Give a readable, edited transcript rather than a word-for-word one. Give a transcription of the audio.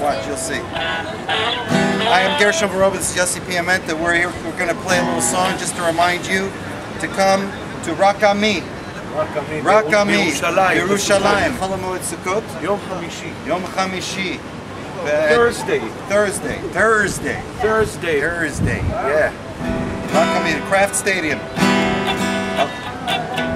Watch, you'll see. I am Gershon Veroba, this is Yosi Piamenta. We're here, we're going to play a little song just to remind you to come to RockAmi. RockAmi, Yerushalayim, Cholamoed Sukkot, Yom Hamishi. Yom Hamishi. Thursday. Yeah. RockAmi, the Kraft Stadium.